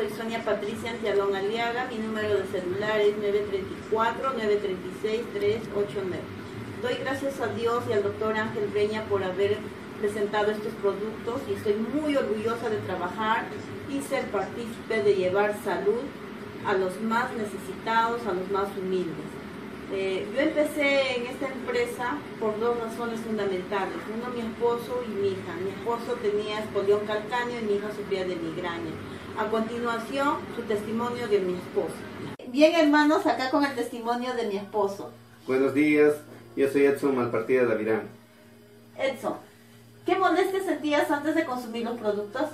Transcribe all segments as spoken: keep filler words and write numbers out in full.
soy Sonia Patricia Antialón Aliaga, mi número de celular es nueve tres cuatro, nueve tres seis, tres ocho nueve. Doy gracias a Dios y al doctor Ángel Breña por haber presentado estos productos y estoy muy orgullosa de trabajar y ser partícipe de llevar salud a los más necesitados, a los más humildes. Eh, yo empecé en esta empresa por dos razones fundamentales. Uno, mi esposo y mi hija. Mi esposo tenía espolón calcáneo y mi hija sufría de migraña. A continuación, su testimonio de mi esposo. Bien, hermanos, acá con el testimonio de mi esposo. Buenos días, yo soy Edson Malpartida de Avirán. Edson, ¿qué molestias sentías antes de consumir los productos?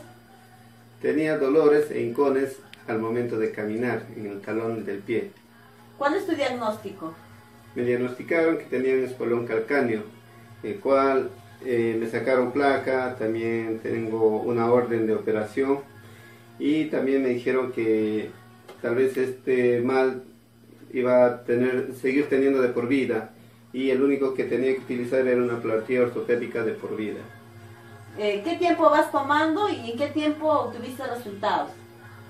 Tenía dolores e hincones al momento de caminar en el talón del pie. ¿Cuál es tu diagnóstico? Me diagnosticaron que tenía un espolón calcáneo, el cual eh, me sacaron placa, también tengo una orden de operación y también me dijeron que tal vez este mal iba a tener, seguir teniendo de por vida y el único que tenía que utilizar era una plantilla ortopédica de por vida. Eh, ¿Qué tiempo vas tomando y en qué tiempo obtuviste resultados?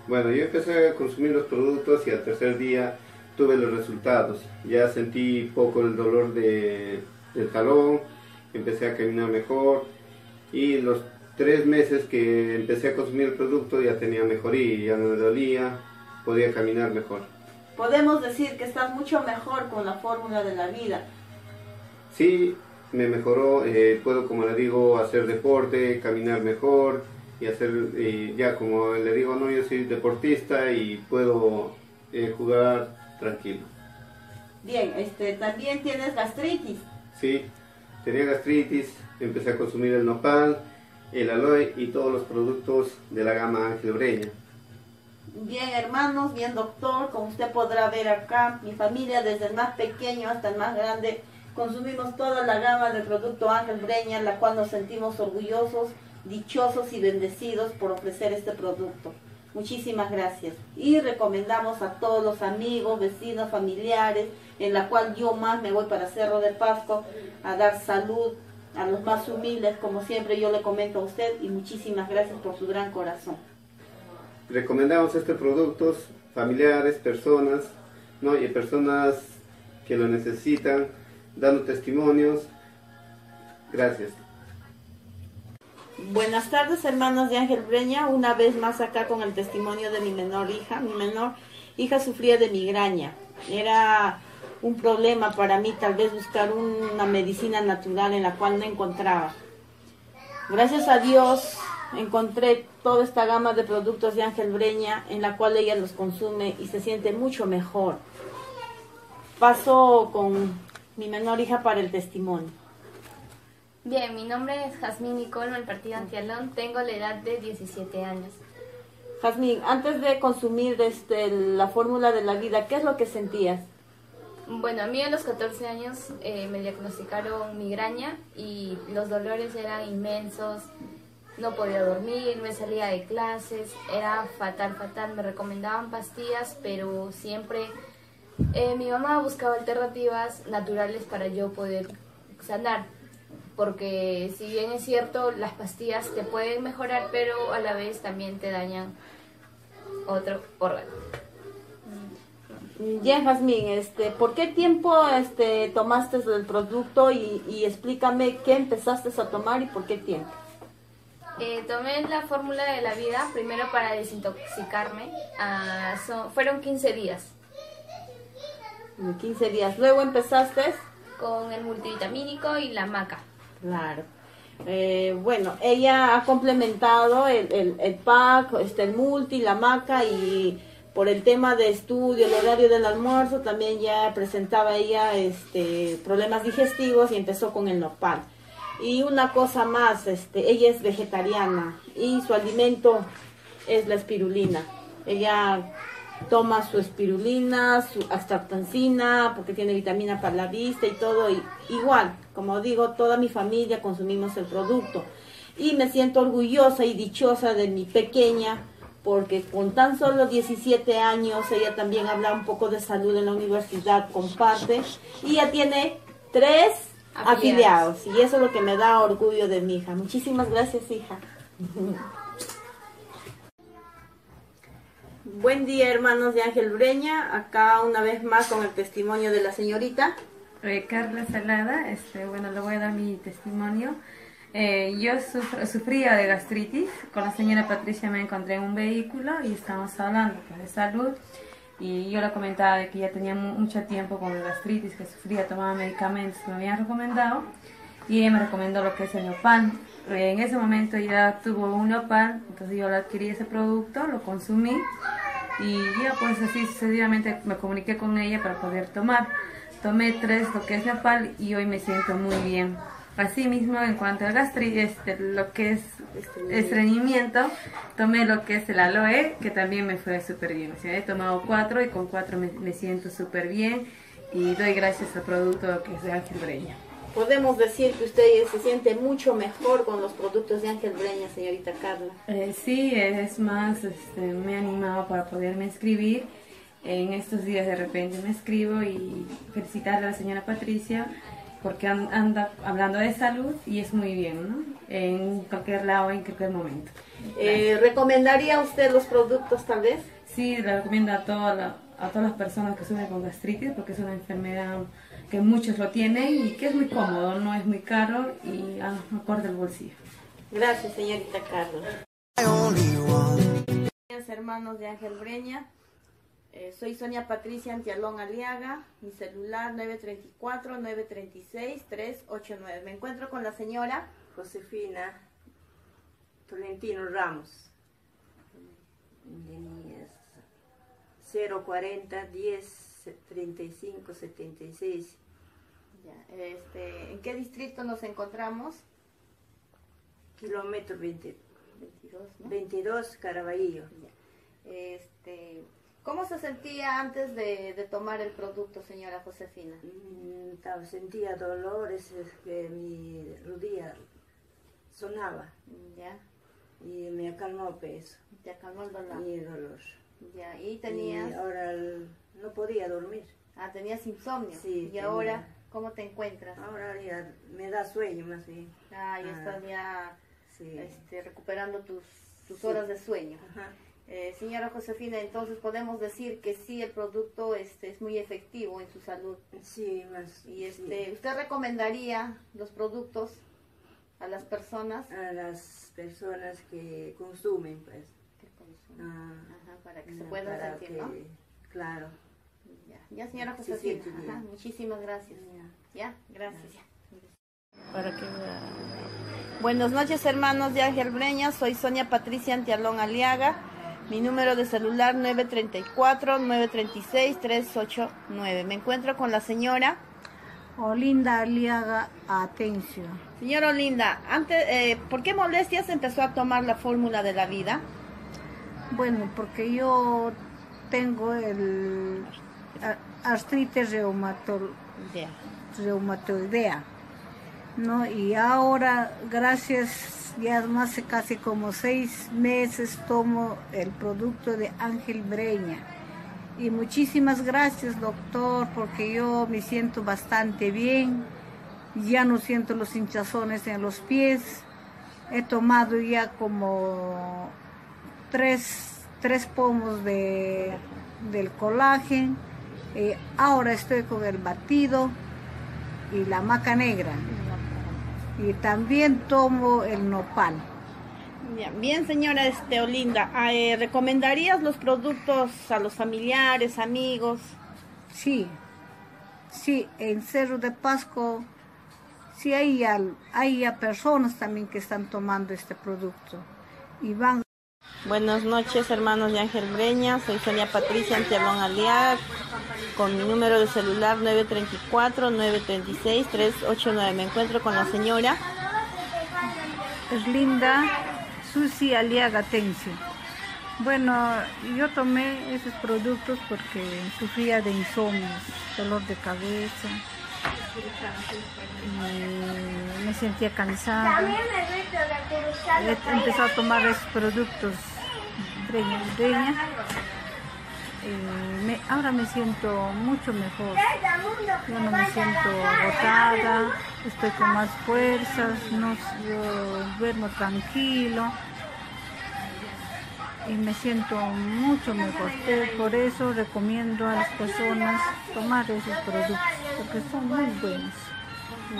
Bueno, yo empecé a consumir los productos y al tercer día tuve los resultados. Ya sentí poco el dolor de, del talón, empecé a caminar mejor y los tres meses que empecé a consumir el producto ya tenía mejoría, ya no me dolía, podía caminar mejor. Podemos decir que estás mucho mejor con la fórmula de la vida. Sí, me mejoró, eh, puedo, como le digo, hacer deporte, caminar mejor y hacer, eh, ya como le digo, no, yo soy deportista y puedo eh, jugar tranquilo. Bien, este, ¿también tienes gastritis? Sí, tenía gastritis, empecé a consumir el nopal, el aloe y todos los productos de la gama Ángel Breña. Bien, hermanos, bien, doctor, como usted podrá ver acá, mi familia desde el más pequeño hasta el más grande, consumimos toda la gama del producto Ángel Breña, la cual nos sentimos orgullosos, dichosos y bendecidos por ofrecer este producto. Muchísimas gracias. Y recomendamos a todos los amigos, vecinos, familiares, en la cual yo más me voy para Cerro de Pasco a dar salud a los más humildes, como siempre yo le comento a usted, y muchísimas gracias por su gran corazón. Recomendamos estos productos familiares, personas, ¿no? Y personas que lo necesitan, dando testimonios. Gracias. Buenas tardes, hermanos de Ángel Breña, una vez más acá con el testimonio de mi menor hija. Mi menor hija sufría de migraña. Era un problema para mí tal vez buscar una medicina natural en la cual no encontraba. Gracias a Dios encontré toda esta gama de productos de Ángel Breña en la cual ella los consume y se siente mucho mejor. Paso con mi menor hija para el testimonio. Bien, mi nombre es Jazmín Nicol, Malpartida Antialón, tengo la edad de diecisiete años. Jazmín, antes de consumir este, la fórmula de la vida, ¿qué es lo que sentías? Bueno, a mí a los catorce años eh, me diagnosticaron migraña y los dolores eran inmensos, no podía dormir, me salía de clases, era fatal, fatal, me recomendaban pastillas, pero siempre eh, mi mamá buscaba alternativas naturales para yo poder sanar. Porque si bien es cierto, las pastillas te pueden mejorar, pero a la vez también te dañan otro órgano. Ya, Jazmín, este, ¿por qué tiempo este, tomaste el producto y, y explícame qué empezaste a tomar y por qué tiempo? Eh, tomé la fórmula de la vida primero para desintoxicarme, ah, son, fueron quince días. quince días, luego empezaste con el multivitamínico y la maca. Claro. Eh, bueno, ella ha complementado el, el, el pack, este, el multi, la maca, y por el tema de estudio, el horario del almuerzo, también ya presentaba ella este, problemas digestivos y empezó con el nopal. Y una cosa más, este, ella es vegetariana y su alimento es la espirulina. Ella toma su espirulina, su astractancina, porque tiene vitamina para la vista y todo. Y igual, como digo, toda mi familia consumimos el producto. Y me siento orgullosa y dichosa de mi pequeña, porque con tan solo diecisiete años, ella también habla un poco de salud en la universidad, comparte. Y ya tiene tres afiliados. afiliados. Y eso es lo que me da orgullo de mi hija. Muchísimas gracias, hija. Buen día, hermanos de Ángel Breña, acá una vez más con el testimonio de la señorita eh, Carla Salada. Este, bueno, le voy a dar mi testimonio. Eh, yo sufro, sufría de gastritis. Con la señora Patricia me encontré en un vehículo y estábamos hablando de salud. Y yo le comentaba de que ya tenía mucho tiempo con gastritis, que sufría, tomaba medicamentos que me habían recomendado. Y ella me recomendó lo que es el NopAloe. En ese momento ella tuvo un NopAloe, entonces yo le adquirí ese producto, lo consumí. Y yo pues así sucesivamente me comuniqué con ella para poder tomar. Tomé tres lo que es NopAloe y hoy me siento muy bien. Asimismo, en cuanto al gastritis, este, lo que es estreñimiento, tomé lo que es el aloe, que también me fue súper bien. O sea, he tomado cuatro y con cuatro me, me siento súper bien y doy gracias al producto que es de Ángel Breña. Podemos decir que usted se siente mucho mejor con los productos de Ángel Breña, señorita Carla. Eh, sí, es más, este, me he animado para poderme inscribir. En estos días de repente me escribo y felicitar a la señora Patricia, porque anda hablando de salud y es muy bien, ¿no? En cualquier lado, en cualquier momento. Eh, ¿Recomendaría usted los productos tal vez? Sí, lo recomiendo a, toda la, a todas las personas que sufren con gastritis, porque es una enfermedad que muchos lo tienen y que es muy cómodo, no es muy caro y ah, acorde el bolsillo. Gracias, señorita Carla. Hermanos de Ángel Breña. Eh, soy Sonia Patricia Antialón Aliaga, mi celular nueve tres cuatro, nueve tres seis, tres ocho nueve. Me encuentro con la señora Josefina Tolentino Ramos, cero cuarenta, diez, treinta y cinco, setenta y seis. Ya, este, ¿en qué distrito nos encontramos? Kilómetro veintidós, ¿no? veintidós, Caraballo. Ya. Este... ¿Cómo se sentía antes de, de tomar el producto, señora Josefina? Mm, sentía dolores, que mi rodilla sonaba. Ya. Y me acalmó peso. ¿Te acalmó el dolor? Y el dolor. Ya, ¿y tenías...? Y ahora el... no podía dormir. Ah, tenías insomnio. Sí. ¿Y tenía. Ahora cómo te encuentras? Ahora ya me da sueño más bien. Ah, ya ah. estás ya sí. este, recuperando tus, tus sí. horas de sueño. Ajá. Eh, señora Josefina, entonces podemos decir que sí, el producto este, es muy efectivo en su salud. Sí, más. Y este, sí. ¿Usted recomendaría los productos a las personas? A las personas que consumen, pues. Que consumen. Ah, ajá, para que no, se puedan sentir, que, ¿no? Claro. Ya, ya señora Josefina, sí, sí, ajá, muchísimas gracias. Ya, ya gracias. Ya. Para que... Buenas noches, hermanos de Ángel Breña. Soy Sonia Patricia Antialón Aliaga. Mi número de celular nueve tres cuatro, nueve tres seis, tres ocho nueve. Me encuentro con la señora Olinda Aliaga Atencio. Señora Olinda, antes, eh, ¿por qué molestias empezó a tomar la fórmula de la vida? Bueno, porque yo tengo el artritis reumatoidea. reumatoidea ¿no? Y ahora, gracias... Ya hace casi como seis meses tomo el producto de Ángel Breña. Y muchísimas gracias, doctor, porque yo me siento bastante bien. Ya no siento los hinchazones en los pies. He tomado ya como tres, tres pomos de, del colágeno. Eh, ahora estoy con el batido y la maca negra. Y también tomo el NopAloe. Bien, bien, señora este, Olinda, ¿recomendarías los productos a los familiares, amigos? Sí, sí, en Cerro de Pasco, sí hay ya, hay ya personas también que están tomando este producto. Y van... Buenas noches, hermanos de Ángel Breña, soy Sonia Patricia Antialón Aliaga, con mi número de celular nueve tres cuatro, nueve tres seis, tres ocho nueve. Me encuentro con la señora Linda Susy Aliaga Tencio. Bueno, yo tomé esos productos porque sufría de insomnios, dolor de cabeza, y me sentía cansada. He empezado a tomar esos productos de Breña. Eh, me, ahora me siento mucho mejor, yo no me siento agotada, estoy con más fuerzas, no, yo duermo tranquilo. y me siento mucho mejor. Por eso recomiendo a las personas tomar esos productos porque son muy buenos.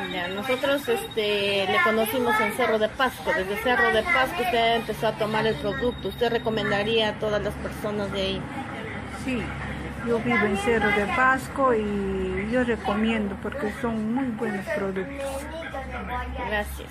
Mira, nosotros este, le conocimos en Cerro de Pasco. Desde Cerro de Pasco usted empezó a tomar el producto. ¿Usted recomendaría a todas las personas de ahí? Sí, yo vivo en Cerro de Pasco y yo recomiendo porque son muy buenos productos. Gracias.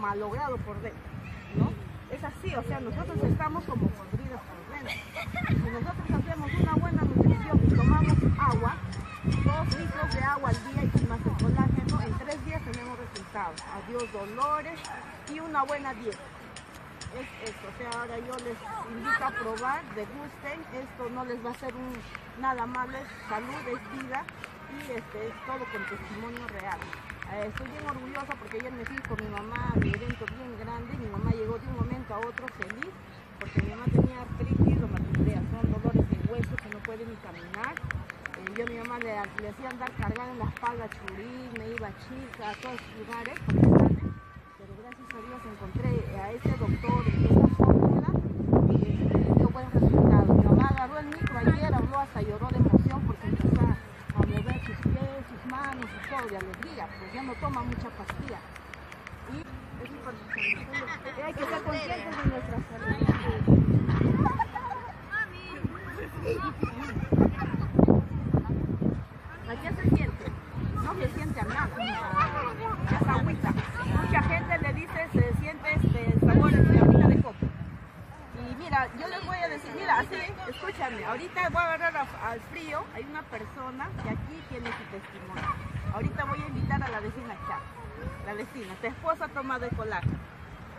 Malogrado por dentro, ¿no? Es así, o sea, nosotros estamos como podridos por dentro. Si nosotros hacemos una buena nutrición y tomamos agua, dos litros de agua al día y más el colágeno, en tres días tenemos resultados. Adiós dolores y una buena dieta. Es esto, o sea, ahora yo les invito a probar, degusten, esto no les va a hacer un, nada malo, es salud, es vida y este, es todo con testimonio real. Estoy bien orgullosa porque ayer me fui con mi mamá a un evento bien grande. Mi mamá llegó de un momento a otro feliz porque mi mamá tenía artritis reumatoidea, son dolores de hueso que no puede ni caminar. Eh, yo a mi mamá le, le hacía andar cargada en la espalda churí, me iba a Chica, a todos los lugares, pero gracias a Dios encontré a este doctor y esta fórmula y eh, dio buenos resultados. Mi mamá agarró el micro ayer, habló hasta lloró de emoción porque empezó a mover sus pies, sus manos y todo de alegría, pues ya no toma mucha pastilla. Y es importante, hay que estar conscientes de nuestra salud. Aquí se siente, no se siente a nada, es agüita. Mucha gente le dice, se siente este sabor de agüita de coco. Y mira, yo les voy a decir, mira, así, escúchame, ahorita voy a agarrar al frío, hay una persona que aquí tiene su testimonio. Ahorita voy a invitar a la vecina Chá, la vecina, tu esposa ha tomado el colágeno.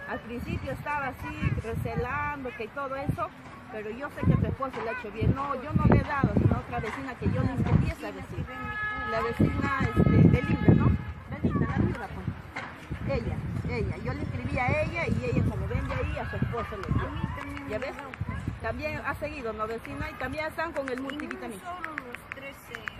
Al principio estaba así, recelando, que todo eso, pero yo sé que tu esposa le ha hecho bien. No, yo no le he dado, sino a otra vecina que yo le inscribí, es la vecina. La vecina, este, Belinda, ¿no? Belinda, la viuda, pues. Ella, ella, yo le inscribí a ella y ella como ven de ahí a su esposa le dio. ¿Ya ves? También ha seguido, ¿no, vecina? Y también están con el multivitamínico. Son los tres.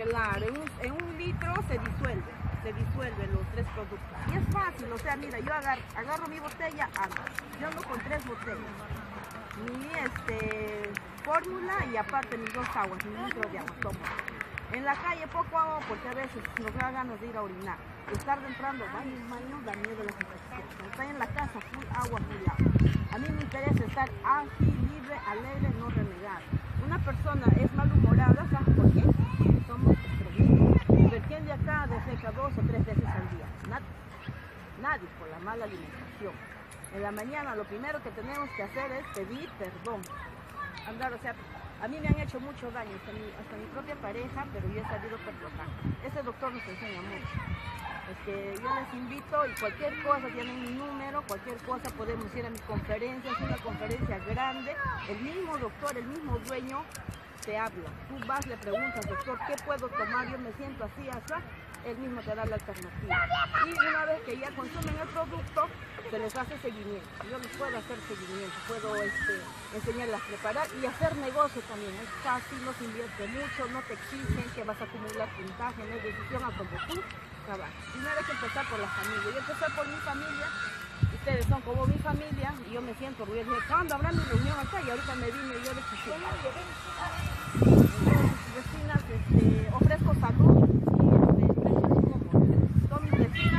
Claro, en un, en un litro se disuelve, se disuelven los tres productos. Y es fácil, o sea, mira, yo agarro, agarro mi botella, ando. Yo ando con tres botellas. Mi este, fórmula y aparte mis dos aguas, mi litro de agua, tomo. En la calle poco hago porque a veces nos da ganas de ir a orinar. Estar entrando baños, baños, da miedo a las infecciones. Está en la casa, full agua, full agua. A mí me interesa estar ágil, libre, alegre, no renegar. Una persona es malhumorada, ¿sabes por qué? Somos extremistas. Retiende acá de cerca dos o tres veces al día. Nadie, nadie por la mala alimentación. En la mañana lo primero que tenemos que hacer es pedir perdón. Andar, o sea, A mí me han hecho mucho daño, hasta mi, hasta mi propia pareja, pero yo he sabido perdonar. Ese doctor nos enseña mucho. Este, yo les invito y cualquier cosa, tienen mi número, cualquier cosa podemos ir a mis conferencias, una conferencia grande. El mismo doctor, el mismo dueño te habla. Tú vas, le preguntas, doctor, ¿qué puedo tomar? Yo me siento así, así. Él mismo te da la alternativa. Y una vez que ya consumen el producto, se les hace seguimiento. Yo les puedo hacer seguimiento, puedo este, enseñarles a preparar y hacer negocio también. Es fácil, no se invierte mucho, no te exigen que vas a acumular puntaje, no es decisión a como tú trabajas. Primero hay que empezar por la familia. Yo empecé por mi familia, ustedes son como mi familia, y yo me siento orgullosa. ¿Cuándo habrá mi reunión acá? Y ahorita me vine yo de Chichén. Mis vecinas, este, ofrezco salud.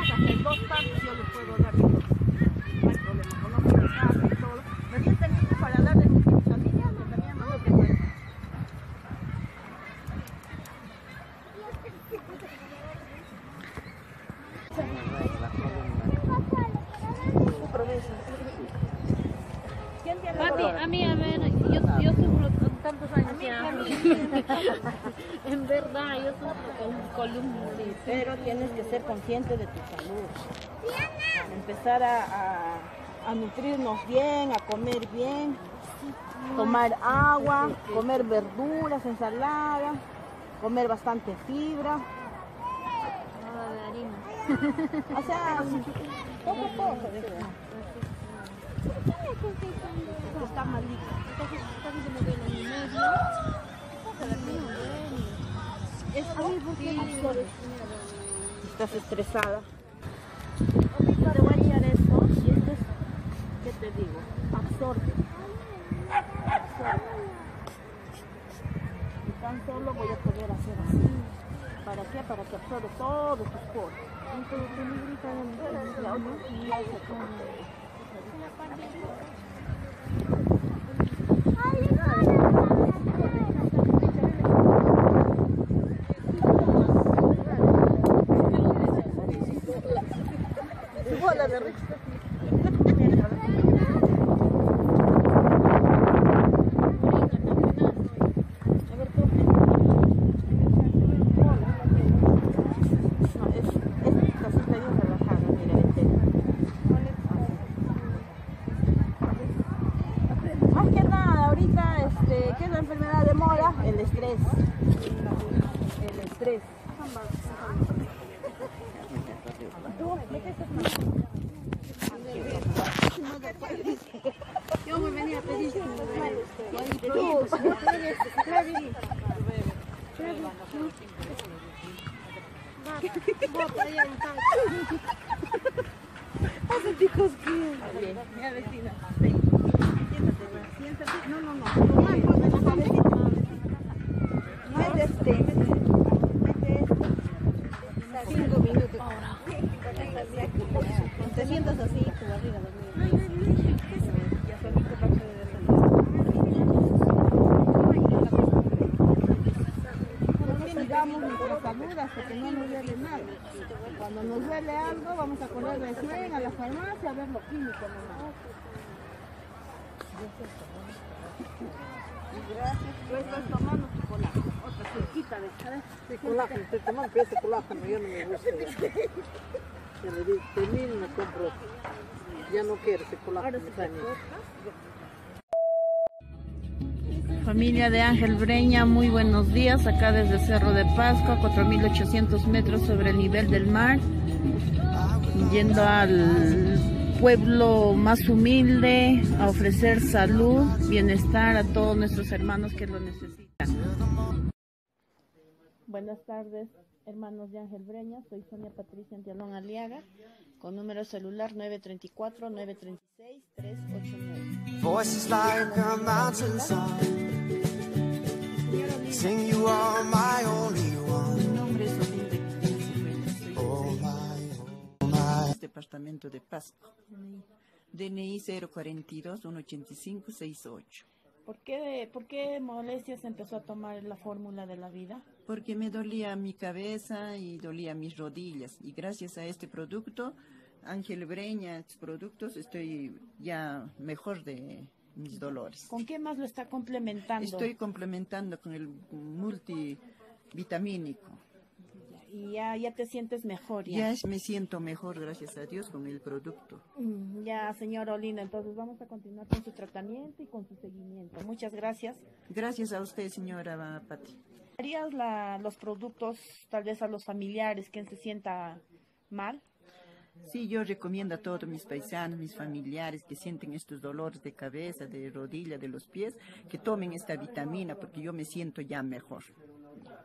Hasta dos partes yo les puedo dar mi cosa. No hay problema, conozco mi casa y todo. Me estoy teniendo para hablar de mi familia, pero también no lo tengo. Papi, a mí, a ver, yo, yo sufro tantos años ya. En verdad, yo sufro con columnitis. Pero tienes que ser consciente de tu salud. Empezar a, a, a nutrirnos bien, a comer bien, tomar agua, comer verduras, ensaladas, comer bastante fibra. Nada de harina. O sea, poco a poco. Está malito. Estás estresada. Te voy a guiar esto y esto es, ¿qué te digo? Absorbe. Absorbe. Y tan solo voy a poder hacer así. ¿Para qué? Para que absorbe todos tus poros. Entonces, ¿tú me gritas en la otra? Y ya se come. Ya no me gusta. Ya le digo, termino, me compro. Ya no quiero ese colapso. Familia de Ángel Breña, muy buenos días. Acá desde el Cerro de Pasco, a cuatro mil ochocientos metros sobre el nivel del mar. Yendo al pueblo más humilde a ofrecer salud, bienestar a todos nuestros hermanos que lo necesitan. Buenas tardes, hermanos de Ángel Breña. Soy Sonia Patricia Antialón Aliaga, con número celular nueve tres cuatro, nueve tres seis, tres ocho nueve. Voices like a mountain song, sing you are my only one. Mi nombre es Olinda Aliaga Atencio, departamento de Pasco, D N I cero cuatro dos, uno ocho cinco seis ocho. ¿Por qué, ¿Por qué molestias empezó a tomar la fórmula de la vida? Porque me dolía mi cabeza y dolía mis rodillas. Y gracias a este producto, Ángel Breña, productos, estoy ya mejor de, mis dolores. ¿Con qué más lo está complementando? Estoy complementando con el multivitamínico. Y ya, ya te sientes mejor. Ya. Ya me siento mejor, gracias a Dios, con el producto. Ya, señora Olinda, entonces vamos a continuar con su tratamiento y con su seguimiento. Muchas gracias. Gracias a usted, señora Pati. ¿Darías la, los productos tal vez a los familiares, quien se sienta mal? Sí, yo recomiendo a todos mis paisanos, mis familiares que sienten estos dolores de cabeza, de rodilla, de los pies, que tomen esta vitamina porque yo me siento ya mejor.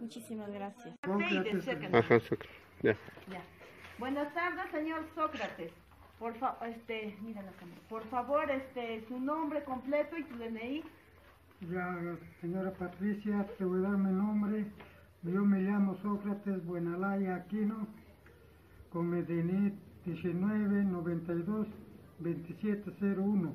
Muchísimas gracias. Ajá, Sócrates. Ya. Ya. Buenas tardes, señor Sócrates. Por fa este, mira la cámara. Por favor, este, su nombre completo y su D N I. Ya, señora Patricia, te voy a dar mi nombre. Yo me llamo Sócrates Buenalaya Aquino, con mi D N I diecinueve noventa y dos veintisiete cero uno.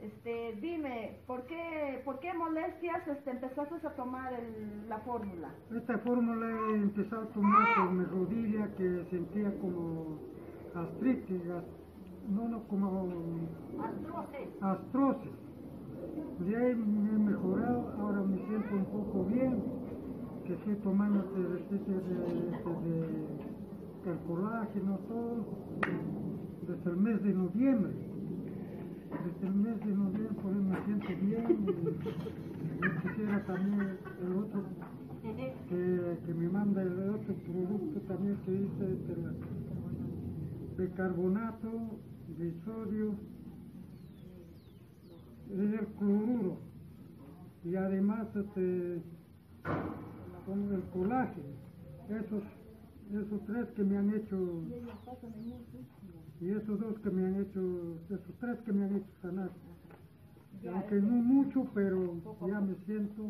Este, dime, ¿por qué, por qué molestias este, empezaste a tomar el, la fórmula? Esta fórmula he empezado a tomar con mi rodilla, que sentía como artritis, no, no, como... Artrosis. Artrosis. De ahí me he mejorado, ahora me siento un poco bien, que estoy tomando este ejercicio de, de, de el colágeno, todo, desde el mes de noviembre. Desde el mes de noviembre me siento bien y yo quisiera también el otro que, que me manda el otro producto también que hice este, la, bicarbonato, de sodio, el cloruro y además este, con el colágeno, esos, esos tres que me han hecho. Y esos dos que me han hecho, esos tres que me han hecho sanar. Aunque no mucho, pero ya me siento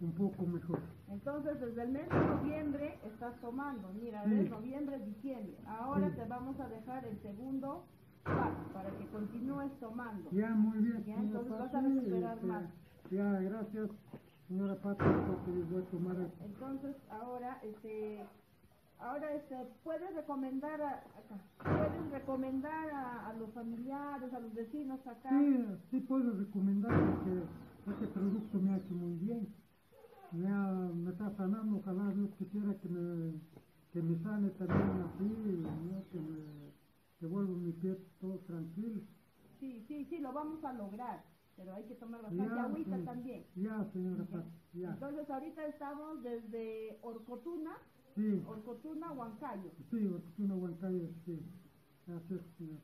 un poco mejor. Entonces, desde el mes de noviembre estás tomando, mira, desde sí. noviembre, diciembre. Ahora sí. te vamos a dejar el segundo paso para que continúes tomando. Ya, muy bien. Ya, entonces Pati, vas a recuperar este, más. Ya, gracias, señora Pati, porque les voy a tomar. El... Entonces, ahora, este... Ahora, este, ¿puedes recomendar a, acá, ¿puedes recomendar a, a los familiares, a los vecinos acá? Sí, sí puedo recomendar porque este producto me ha hecho muy bien. Me, ha, me está sanando, ojalá Dios quisiera que me, que me sane también así, ¿no? que me que vuelvo mi pie todo tranquilo. Sí, sí, sí, lo vamos a lograr, pero hay que tomar bastante ya, agüita sí, también. Ya, señora okay. Paz, ya. Entonces, ahorita estamos desde Orcotuna. Sí. Orcotuna, Huancayo. Sí, Orcotuna, Huancayo, sí. Gracias, señor.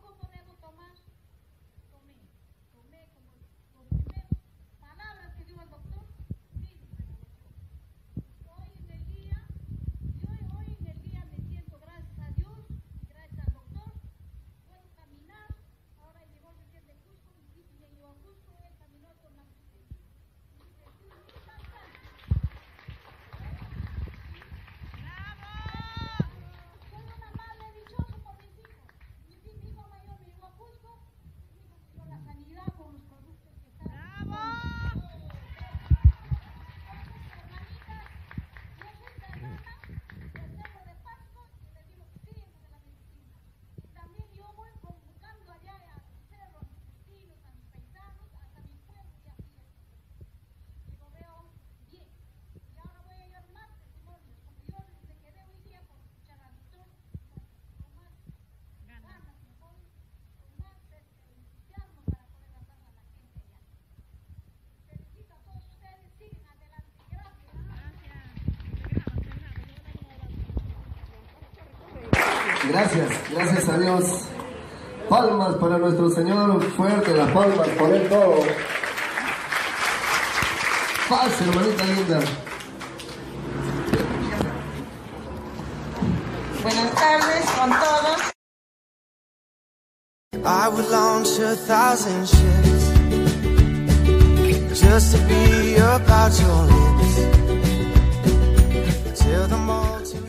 Como de Gracias, gracias a Dios. Palmas para nuestro Señor, fuerte las palmas, poner todo. Paz, hermanita linda. Buenas tardes con todos. I would launch a thousand ships just to be about your lips till the morning.